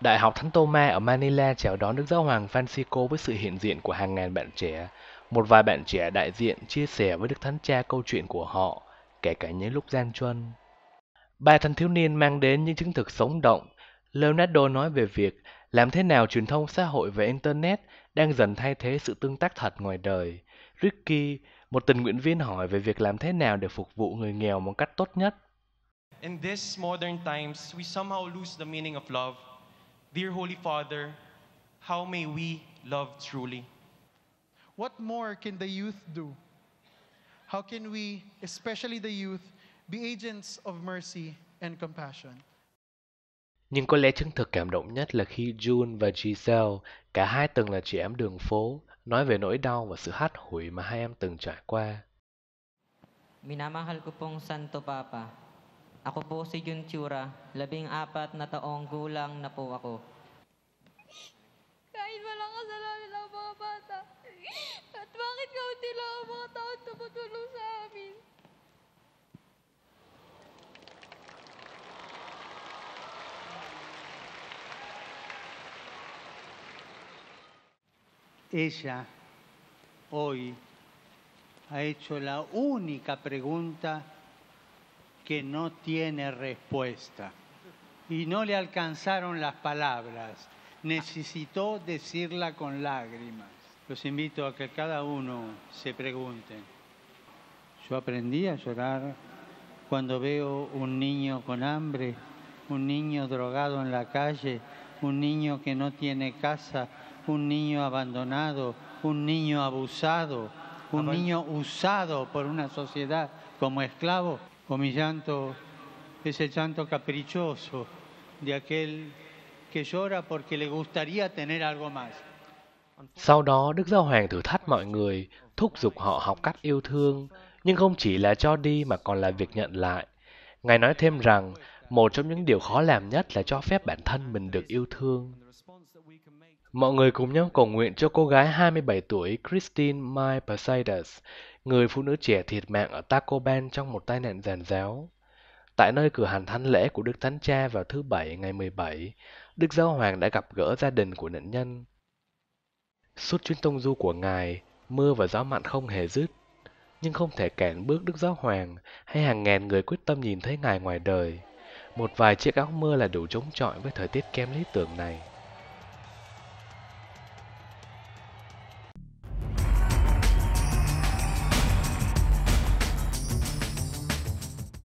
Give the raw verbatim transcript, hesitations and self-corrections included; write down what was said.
Đại học Thánh Tomas ở Manila chào đón Đức Giáo Hoàng Francisco với sự hiện diện của hàng ngàn bạn trẻ. Một vài bạn trẻ đại diện chia sẻ với Đức Thánh Cha câu chuyện của họ, kể cả những lúc gian truân. Ba thanh thiếu niên mang đến những chứng thực sống động. Leonardo nói về việc làm thế nào truyền thông xã hội về Internet đang dần thay thế sự tương tác thật ngoài đời. Ricky, một tình nguyện viên, hỏi về việc làm thế nào để phục vụ người nghèo một cách tốt nhất. In these modern times, we somehow lose the meaning of love. Dear Holy Father, how may we love truly? What more can the youth do? How can we, especially the youth, be agents of mercy and compassion? Nhưng có lẽ chứng thực cảm động nhất là khi June và Giselle, cả hai từng là chị em đường phố, nói về nỗi đau và sự hắt hủi mà hai em từng trải qua. Minamahal ko pong Santo Papa. Ako po si Jun Tura, labing apat na taong gulang na po ako. Kahit walang kasalanan ang mga bata, at bakit kaunti lang ang mga taong tumutulong sa amin? Ella, hoy, ha hecho la única pregunta que no tiene respuesta. Y no le alcanzaron las palabras. Necesitó decirla con lágrimas. Los invito a que cada uno se pregunte. Yo aprendí a llorar cuando veo un niño con hambre, un niño drogado en la calle, un niño que no tiene casa, un niño abandonado, un niño abusado, un niño usado por una sociedad como esclavo. O mi llanto es el llanto caprichoso de aquel que llora porque le gustaría tener algo más. Sau đó, Đức Giáo Hoàng thử thách mọi người, thúc giục họ học cách yêu thương, nhưng không chỉ là cho đi mà còn là việc nhận lại. Ngài nói thêm rằng, một trong những điều khó làm nhất là cho phép bản thân mình được yêu thương. Mọi người cùng nhau cầu nguyện cho cô gái hai mươi bảy tuổi Christine Mai Persides, người phụ nữ trẻ thiệt mạng ở Tacloban trong một tai nạn giàn giáo. Tại nơi cử hành thánh lễ của Đức Thánh Cha vào thứ Bảy ngày mười bảy, Đức Giáo Hoàng đã gặp gỡ gia đình của nạn nhân. Suốt chuyến tông du của Ngài, mưa và gió mặn không hề dứt, nhưng không thể cản bước Đức Giáo Hoàng hay hàng ngàn người quyết tâm nhìn thấy Ngài ngoài đời. Một vài chiếc áo mưa là đủ chống chọi với thời tiết kém lý tưởng này.